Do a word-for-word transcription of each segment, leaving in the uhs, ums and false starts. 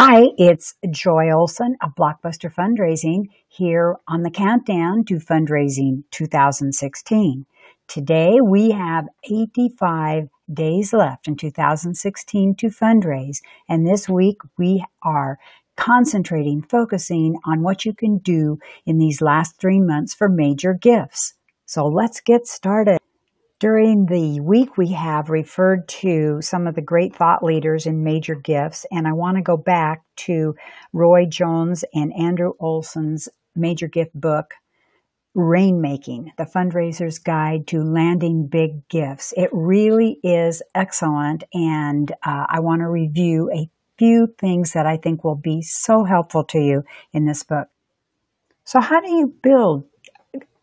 Hi, it's Joy Olson of Blockbuster Fundraising here on the Countdown to Fundraising twenty sixteen. Today we have eighty-five days left in two thousand sixteen to fundraise, and this week we are concentrating, focusing on what you can do in these last three months for major gifts. So let's get started. During the week, we have referred to some of the great thought leaders in major gifts, and I want to go back to Roy Jones and Andrew Olson's major gift book, Rainmaking, the Fundraiser's Guide to Landing Big Gifts. It really is excellent, and uh, I want to review a few things that I think will be so helpful to you in this book. So how do you build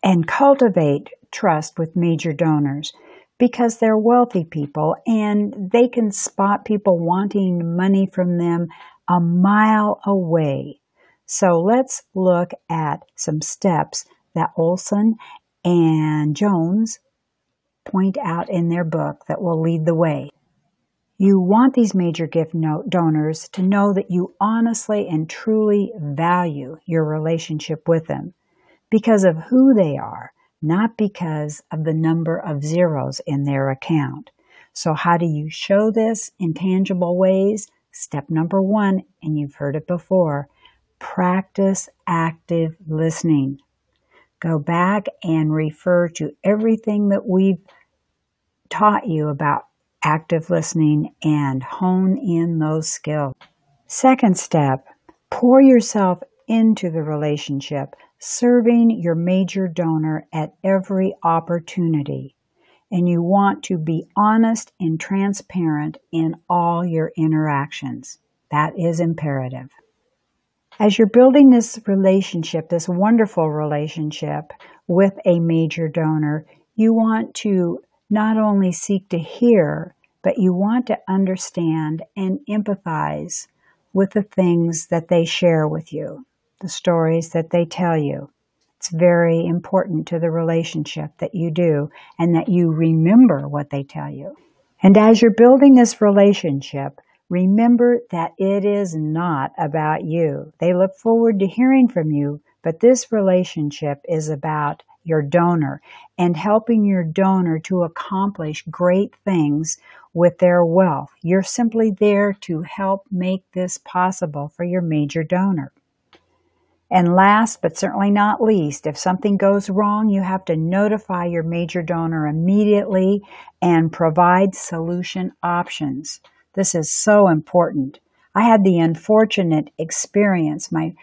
and cultivate trust with major donors? Because they're wealthy people and they can spot people wanting money from them a mile away. So let's look at some steps that Olson and Jones point out in their book that will lead the way. You want these major gift donors to know that you honestly and truly value your relationship with them because of who they are, not because of the number of zeros in their account. So how do you show this in tangible ways? Step number one, and you've heard it before, practice active listening. Go back and refer to everything that we've taught you about active listening and hone in those skills. Second step, pour yourself into the relationship, serving your major donor at every opportunity. And you want to be honest and transparent in all your interactions. That is imperative. As you're building this relationship, this wonderful relationship with a major donor, you want to not only seek to hear, but you want to understand and empathize with the things that they share with you, the stories that they tell you. It's very important to the relationship that you do and that you remember what they tell you. And as you're building this relationship, remember that it is not about you. They look forward to hearing from you, but this relationship is about your donor and helping your donor to accomplish great things with their wealth. You're simply there to help make this possible for your major donor. And last but certainly not least, if something goes wrong, you have to notify your major donor immediately and provide solution options. This is so important. I had the unfortunate experience. My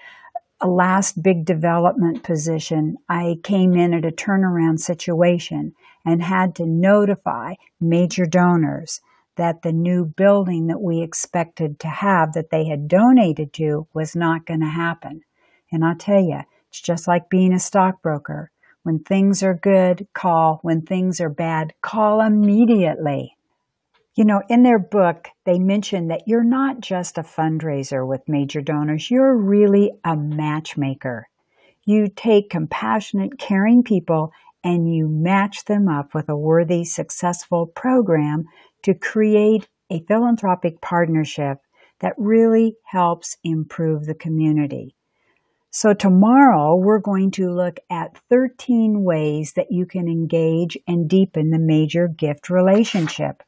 last big development position, I came in at a turnaround situation and had to notify major donors that the new building that we expected to have that they had donated to was not going to happen. And I'll tell you, it's just like being a stockbroker. When things are good, call. When things are bad, call immediately. You know, in their book, they mention that you're not just a fundraiser with major donors. You're really a matchmaker. You take compassionate, caring people and you match them up with a worthy, successful program to create a philanthropic partnership that really helps improve the community. So tomorrow, we're going to look at thirteen ways that you can engage and deepen the major gift relationship.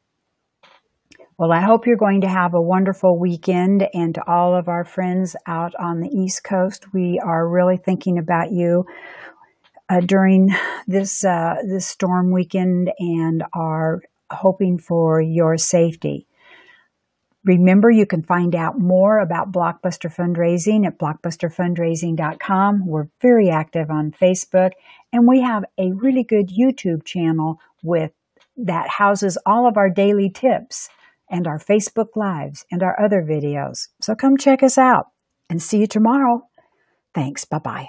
Well, I hope you're going to have a wonderful weekend, and to all of our friends out on the East Coast, we are really thinking about you uh, during this, uh, this storm weekend and are hoping for your safety. Remember, you can find out more about Blockbuster Fundraising at blockbuster fundraising dot com. We're very active on Facebook, and we have a really good YouTube channel with that houses all of our daily tips and our Facebook Lives and our other videos. So come check us out and see you tomorrow. Thanks. Bye-bye.